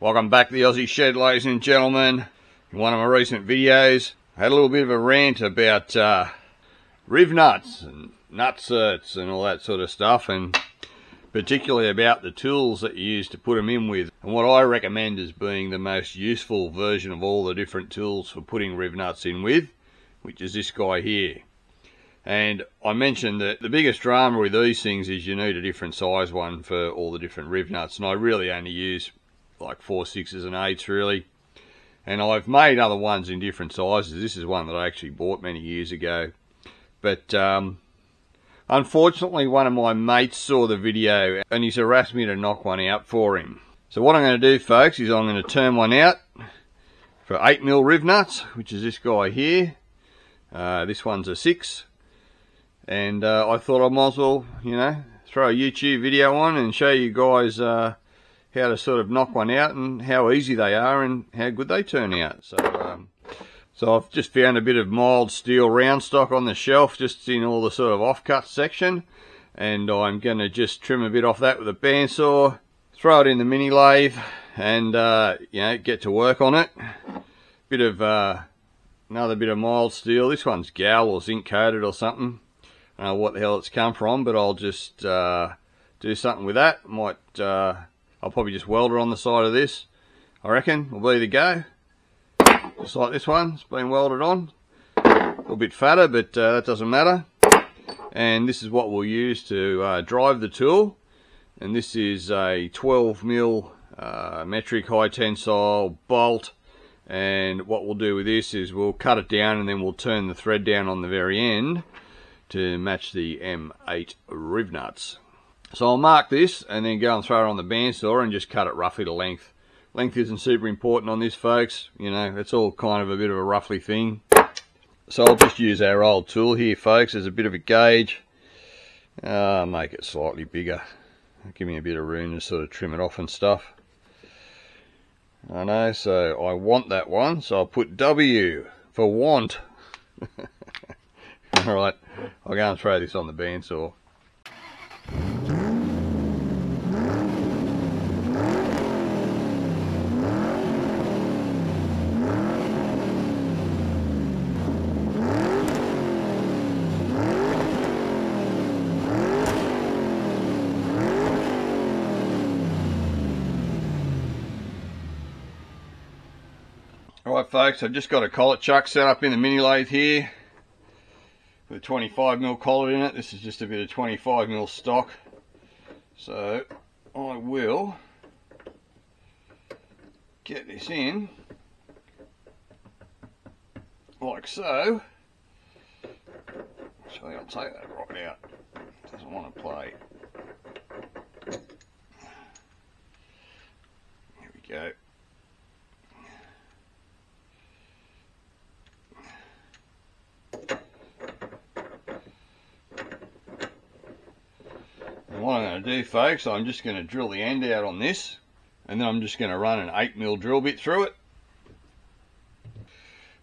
Welcome back to the Aussie Shed, ladies and gentlemen. In one of my recent videos, I had a little bit of a rant about riv nuts and nut certs and all that sort of stuff, and particularly about the tools that you use to put them in with, and what I recommend as being the most useful version of all the different tools for putting riv nuts in with, which is this guy here. And I mentioned that the biggest drama with these things is you need a different size one for all the different riv nuts, and I really only use like 4, 6s and 8s really, and I've made other ones in different sizes. This is one that I actually bought many years ago, but unfortunately one of my mates saw the video and he's harassed me to knock one out for him. So what I'm going to do, folks, is I'm going to turn one out for 8mm riv nuts, which is this guy here. This one's a 6, and I thought I might as well, you know, throw a YouTube video on and show you guys how to sort of knock one out and how easy they are and how good they turn out. So so I've just found a bit of mild steel round stock on the shelf, just in all the sort of offcut section, and I'm going to just trim a bit off that with a bandsaw, throw it in the mini lathe, and you know, get to work on it. Bit of another bit of mild steel. This one's gal or zinc coated or something. I don't know what the hell it's come from, but I'll just do something with that. I'll probably just weld it on the side of this, I reckon, will be the go. Just like this one, it's been welded on. A little bit fatter, but that doesn't matter. And this is what we'll use to drive the tool. And this is a 12mm metric high tensile bolt. And what we'll do with this is we'll cut it down and then we'll turn the thread down on the very end to match the M8 riv nuts. So I'll mark this and then go and throw it on the bandsaw and just cut it roughly to length. Length isn't super important on this, folks. You know, it's all kind of a bit of a roughly thing. So I'll just use our old tool here, folks, as a bit of a gauge. Make it slightly bigger. Give me a bit of room to sort of trim it off and stuff. I know, so I want that one. So I'll put W for want. Alright, I'll go and throw this on the bandsaw. Alright, folks, I've just got a collet chuck set up in the mini lathe here with a 25mm collet in it. This is just a bit of 25mm stock. So I will get this in like so. Actually, I'll take that right out. It doesn't want to play. Here we go. What I'm going to do, folks, I'm just going to drill the end out on this, and then I'm just going to run an 8mm drill bit through it,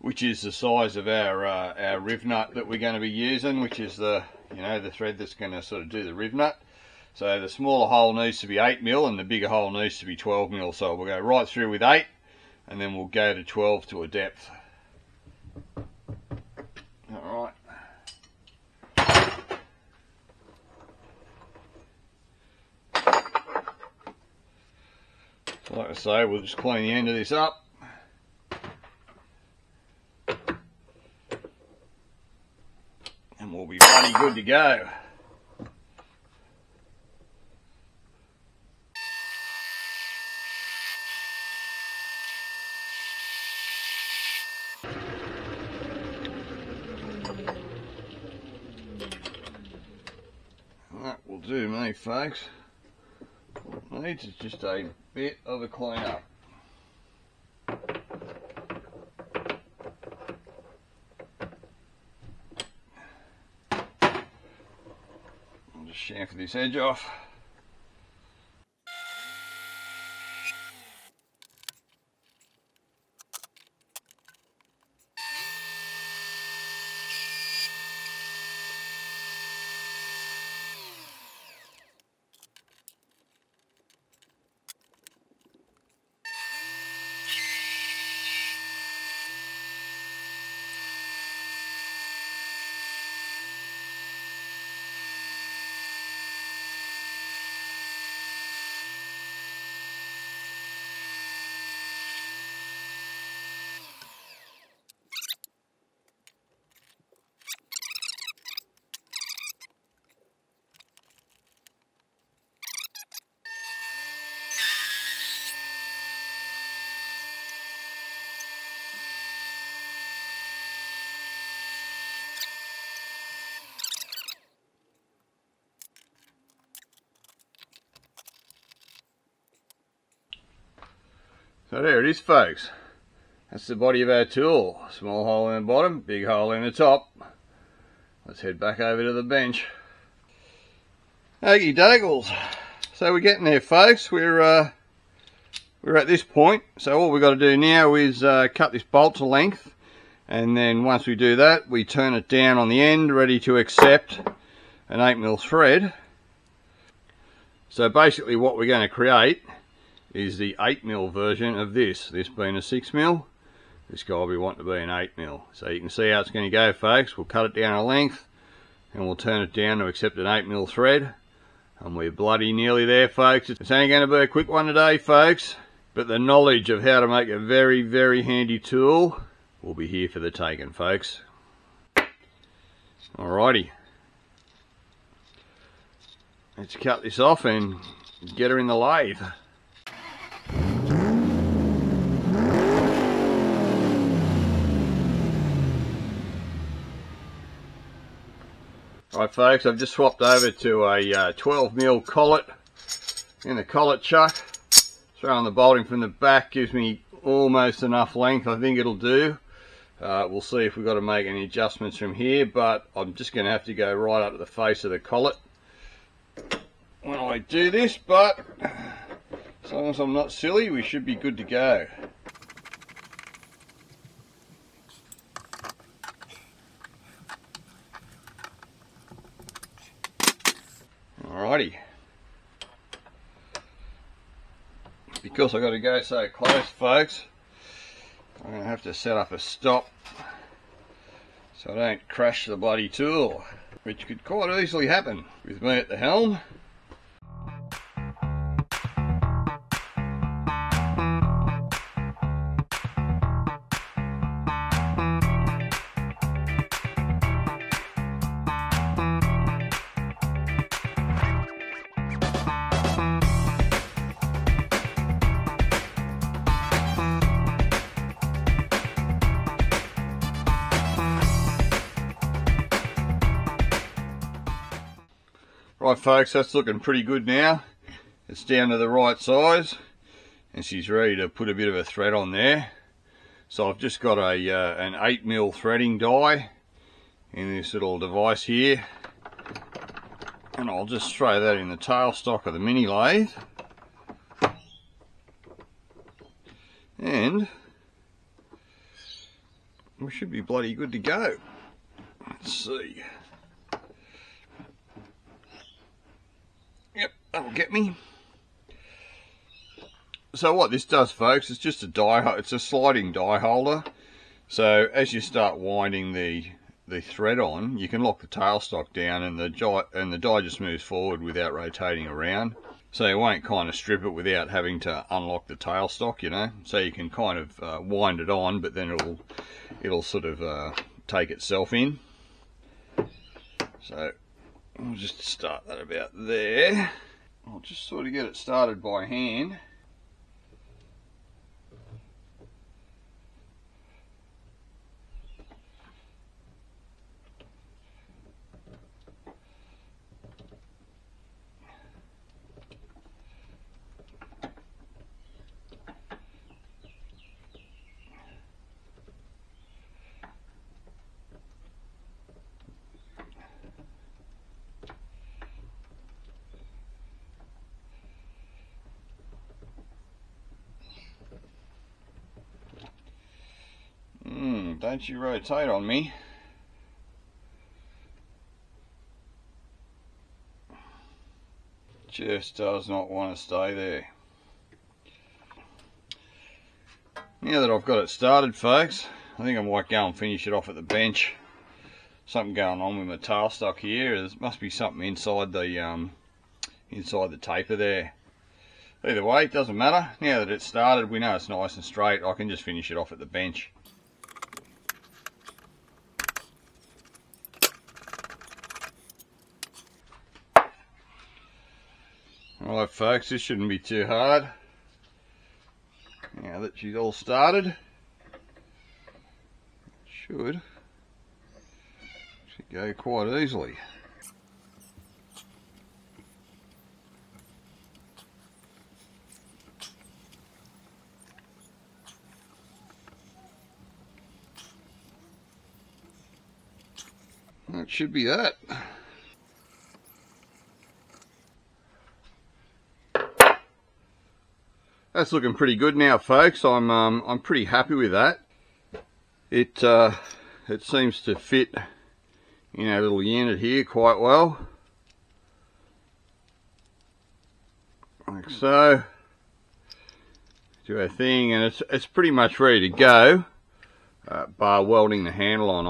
which is the size of our riv nut that we're going to be using, which is the, you know, the thread that's going to sort of do the riv nut. So the smaller hole needs to be 8mm and the bigger hole needs to be 12mm, so we'll go right through with 8 and then we'll go to 12 to a depth. Alright. Like I say, we'll just clean the end of this up. And we'll be bloody good to go. That will do me, folks. All it needs is just a bit of a clean up. I'll just chamfer this edge off. So there it is, folks. That's the body of our tool. Small hole in the bottom, big hole in the top. Let's head back over to the bench. Okey doggles. So we're getting there, folks. We're at this point. So all we've got to do now is cut this bolt to length. And then once we do that, we turn it down on the end, ready to accept an 8mm thread. So basically what we're going to create is the 8mm version of this. This being a 6mm, this guy we want to be an 8mm. So you can see how it's going to go, folks. We'll cut it down a length and we'll turn it down to accept an 8mm thread. And we're bloody nearly there, folks. It's only going to be a quick one today, folks. But the knowledge of how to make a very, very handy tool will be here for the taking, folks. Alrighty. Let's cut this off and get her in the lathe. Alright, folks, I've just swapped over to a 12mm collet in the collet chuck. Throwing the bolting from the back gives me almost enough length. I think it'll do. We'll see if we've got to make any adjustments from here, but I'm just going to have to go right up to the face of the collet when I do this, but as long as I'm not silly, we should be good to go. Alrighty. Because I've got to go so close, folks, I'm going to have to set up a stop so I don't crash the bloody tool, which could quite easily happen with me at the helm. Right, folks, that's looking pretty good now. It's down to the right size and she's ready to put a bit of a thread on there. So I've just got a an 8mm threading die in this little device here, and I'll just throw that in the tailstock of the mini lathe, and we should be bloody good to go. Let's see. Yep, that'll get me. So what this does, folks, it's just a die, it's a sliding die holder. So as you start winding the thread on, you can lock the tailstock down and the die just moves forward without rotating around. So you won't kind of strip it without having to unlock the tailstock, you know. So you can kind of wind it on, but then it'll sort of take itself in. So I'll just start that about there. I'll just sort of get it started by hand. Don't you rotate on me. Just does not want to stay there. Now that I've got it started, folks, I think I might go and finish it off at the bench. Something going on with my tailstock here. There must be something inside the taper there. Either way, it doesn't matter. Now that it's started, we know it's nice and straight. I can just finish it off at the bench. Alright, folks, this shouldn't be too hard. Now that she's all started, it should go quite easily. That should be it. That's looking pretty good now, folks. I'm pretty happy with that. It seems to fit in our little unit here quite well, like so. Do our thing, and it's pretty much ready to go, bar welding the handle on.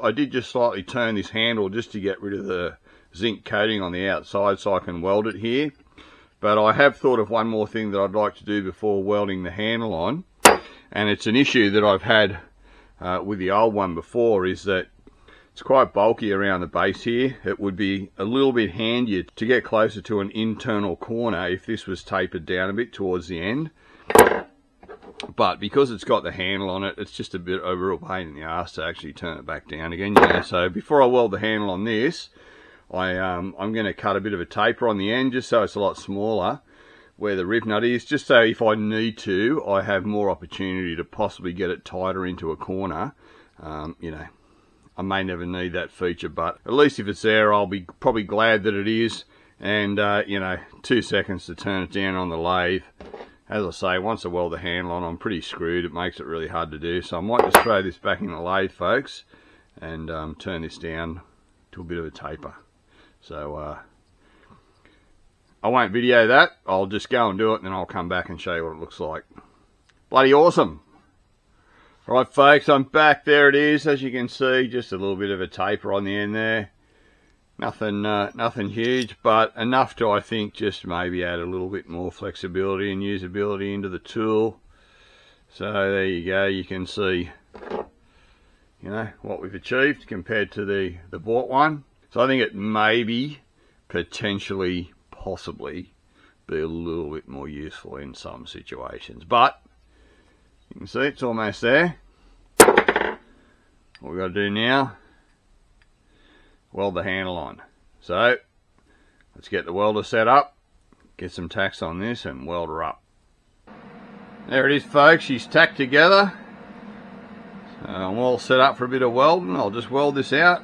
I did just slightly turn this handle just to get rid of the zinc coating on the outside so I can weld it here. But I have thought of one more thing that I'd like to do before welding the handle on, and it's an issue that I've had with the old one before, is that it's quite bulky around the base here. It would be a little bit handier to get closer to an internal corner if this was tapered down a bit towards the end. But because it's got the handle on it, it's just a bit of a real pain in the ass to actually turn it back down again. You know? So before I weld the handle on this, I'm going to cut a bit of a taper on the end just so it's a lot smaller where the rib nut is, just so if I need to, I have more opportunity to possibly get it tighter into a corner. You know, I may never need that feature, but at least if it's there, I'll be probably glad that it is. And you know, 2 seconds to turn it down on the lathe. As I say, once I weld the handle on, I'm pretty screwed. It makes it really hard to do. So I might just throw this back in the lathe, folks, and turn this down to a bit of a taper. So I won't video that. I'll just go and do it, and then I'll come back and show you what it looks like. Bloody awesome. Right, folks, I'm back. There it is, as you can see, just a little bit of a taper on the end there. Nothing huge, but enough to, I think, just maybe add a little bit more flexibility and usability into the tool. So there you go. You can see, you know, what we've achieved compared to the bought one. So I think it maybe, potentially, possibly, be a little bit more useful in some situations. But you can see it's almost there. What we've got to do now, weld the handle on. So let's get the welder set up, get some tacks on this, and weld her up. There it is, folks. She's tacked together. So I'm all set up for a bit of welding. I'll just weld this out.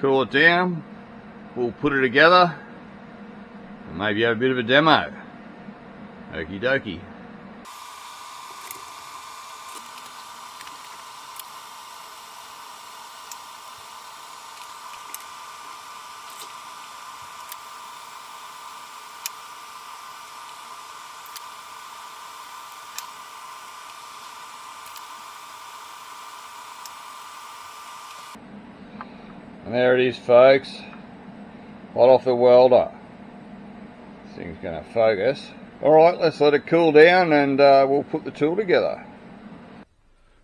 Cool it down, we'll put it together, and maybe have a bit of a demo. Okie dokie. And there it is, folks, hot off the welder. This thing's going to focus. Alright, let's let it cool down, and we'll put the tool together.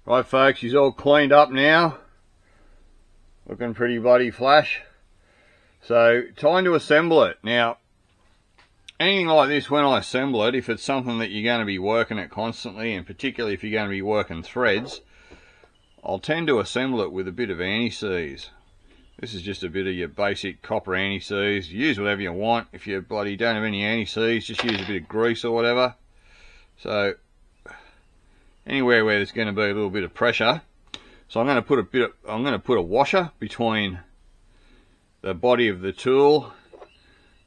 Right, folks, she's all cleaned up now. Looking pretty bloody flash. So, time to assemble it. Now, anything like this, when I assemble it, if it's something that you're going to be working at constantly, and particularly if you're going to be working threads, I'll tend to assemble it with a bit of anti-seize. This is just a bit of your basic copper anti-seize. Use whatever you want. If you bloody don't have any anti-seize, just use a bit of grease or whatever. So, anywhere where there's going to be a little bit of pressure. So I'm going to put a washer between the body of the tool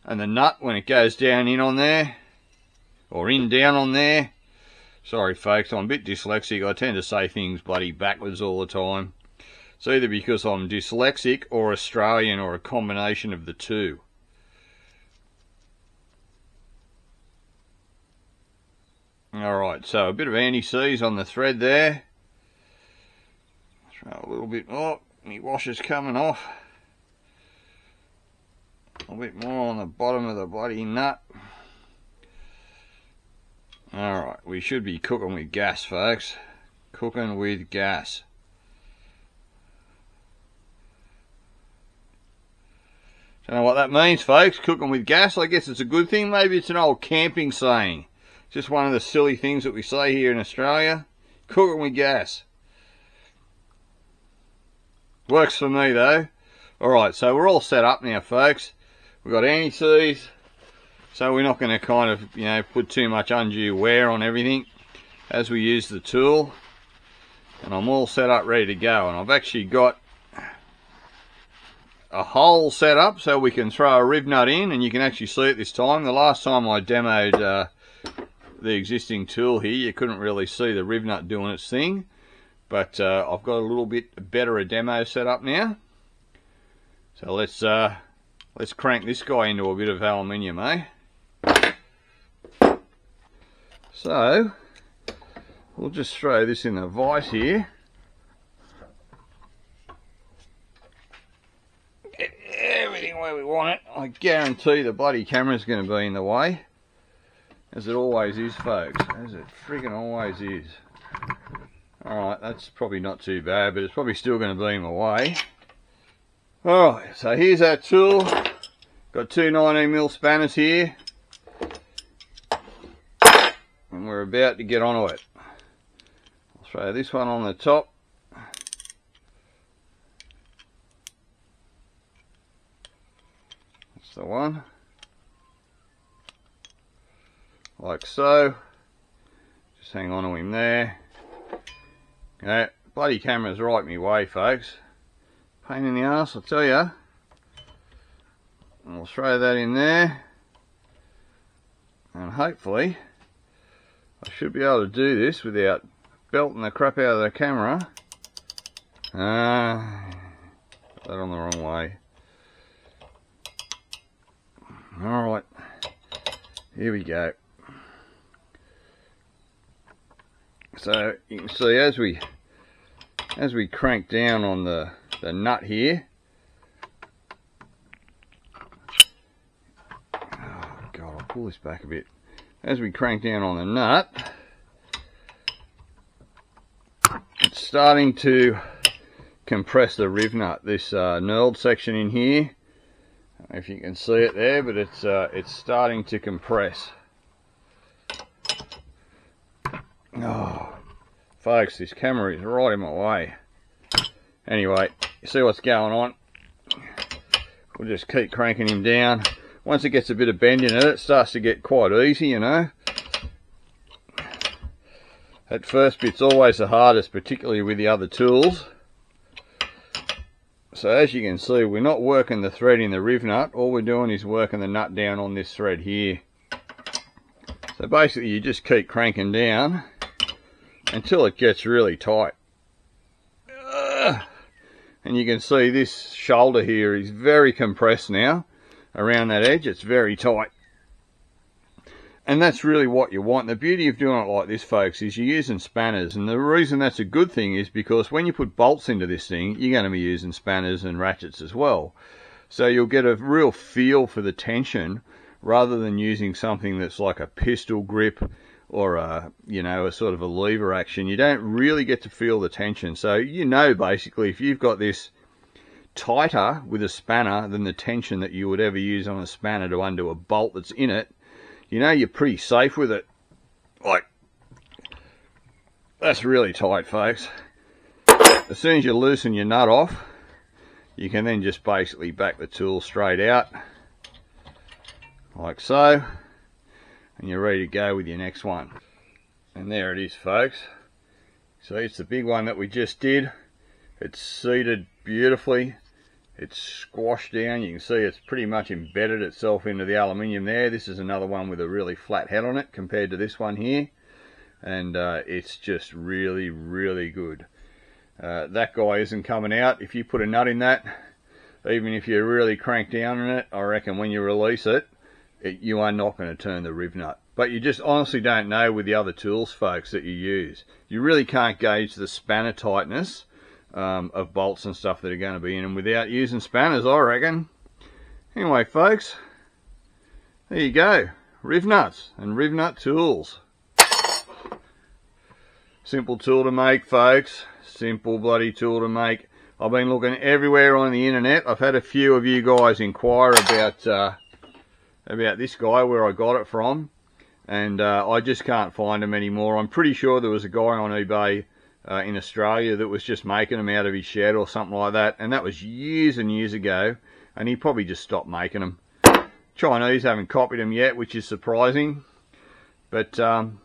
and the nut when it goes down in on there, or in down on there. Sorry, folks, I'm a bit dyslexic. I tend to say things bloody backwards all the time. It's either because I'm dyslexic or Australian or a combination of the two. Alright, so a bit of anti-seize on the thread there. Throw a little bit more. My washer's coming off. A little bit more on the bottom of the bloody nut. Alright, we should be cooking with gas, folks. Cooking with gas. Don't know what that means, folks. Cooking with gas, I guess it's a good thing. Maybe it's an old camping saying. Just one of the silly things that we say here in Australia. Cooking with gas. Works for me, though. Alright, so we're all set up now, folks. We've got anti-seize. So we're not going to kind of, you know, put too much undue wear on everything as we use the tool. And I'm all set up, ready to go. And I've actually got a hole set up so we can throw a rib nut in, and you can actually see it this time. The last time I demoed the existing tool here, you couldn't really see the rib nut doing its thing, but I've got a little bit better a demo set up now. So let's crank this guy into a bit of aluminium, eh? So we'll just throw this in the vise here. Get everything where we want it. I guarantee the bloody camera's going to be in the way. As it always is, folks. As it friggin' always is. Alright, that's probably not too bad, but it's probably still going to be in my way. Alright, so here's our tool. Got two 19mm spanners here. And we're about to get onto it. I'll throw this one on the top. That's the one. Like so. Just hang on to him there. Okay, bloody camera's right me way, folks. Pain in the ass, I'll tell ya. And we'll throw that in there. And hopefully I should be able to do this without belting the crap out of the camera. Put that on the wrong way. Alright, here we go. So you can see as we crank down on the nut here. Oh God, I'll pull this back a bit. As we crank down on the nut, it's starting to compress the rib nut, this knurled section in here. I don't know if you can see it there, but it's starting to compress. Oh, folks, this camera is right in my way. Anyway, you see what's going on? We'll just keep cranking him down. Once it gets a bit of bend in it, it starts to get quite easy, you know. At first bit's always the hardest, particularly with the other tools. So as you can see, we're not working the thread in the rib nut. All we're doing is working the nut down on this thread here. So basically you just keep cranking down until it gets really tight. And you can see this shoulder here is very compressed now. Around that edge, it's very tight, and that's really what you want. The beauty of doing it like this, folks, is you're using spanners, and the reason that's a good thing is because when you put bolts into this thing, you're going to be using spanners and ratchets as well, so you'll get a real feel for the tension rather than using something that's like a pistol grip or a sort of a lever action. You don't really get to feel the tension, so basically if you've got this tighter with a spanner than the tension that you would ever use on a spanner to undo a bolt that's in it, you're pretty safe with it. Like, that's really tight, folks. As soon as you loosen your nut off, you can then just basically back the tool straight out like so, and you're ready to go with your next one. And there it is, folks. So it's the big one that we just did. It's seated beautifully. It's squashed down. You can see it's pretty much embedded itself into the aluminium there. This is another one with a really flat head on it compared to this one here, and it's just really, really good. That guy isn't coming out. If you put a nut in that, even if you really crank down on it, I reckon when you release it, you are not going to turn the rib nut. But you just honestly don't know with the other tools, folks, that you use. You really can't gauge the spanner tightness of bolts and stuff that are going to be in them without using spanners, I reckon. Anyway, folks, there you go. Rib nuts and rib nut tools. Simple tool to make, folks. Simple bloody tool to make. I've been looking everywhere on the internet. I've had a few of you guys inquire about this guy, where I got it from, and I just can't find them anymore. I'm pretty sure there was a guy on eBay in Australia that was just making them out of his shed or something like that, and that was years and years ago, and he probably just stopped making them. Chinese haven't copied them yet, which is surprising, but yeah,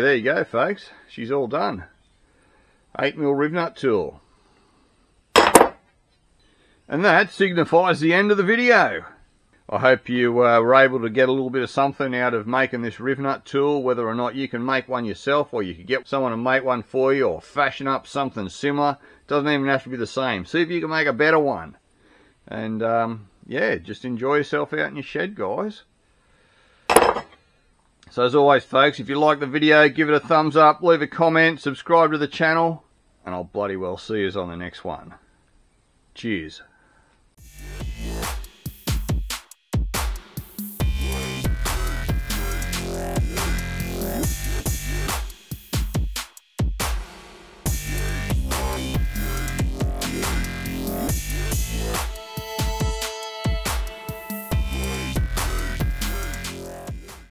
there you go, folks. She's all done. 8mm rib nut tool. And that signifies the end of the video. I hope you were able to get a little bit of something out of making this rivnut tool, whether or not you can make one yourself or you can get someone to make one for you or fashion up something similar. It doesn't even have to be the same. See if you can make a better one. And yeah, just enjoy yourself out in your shed, guys. So as always, folks, if you like the video, give it a thumbs up, leave a comment, subscribe to the channel, and I'll bloody well see you on the next one. Cheers.